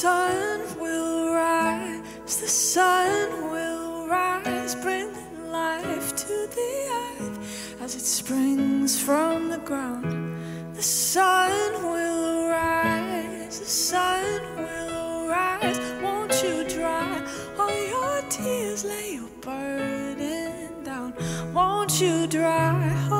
sun will rise, the sun will rise, bringing life to the earth as it springs from the ground. The sun will rise, the sun will rise. Won't you dry all your tears, lay your burden down. Won't you dry all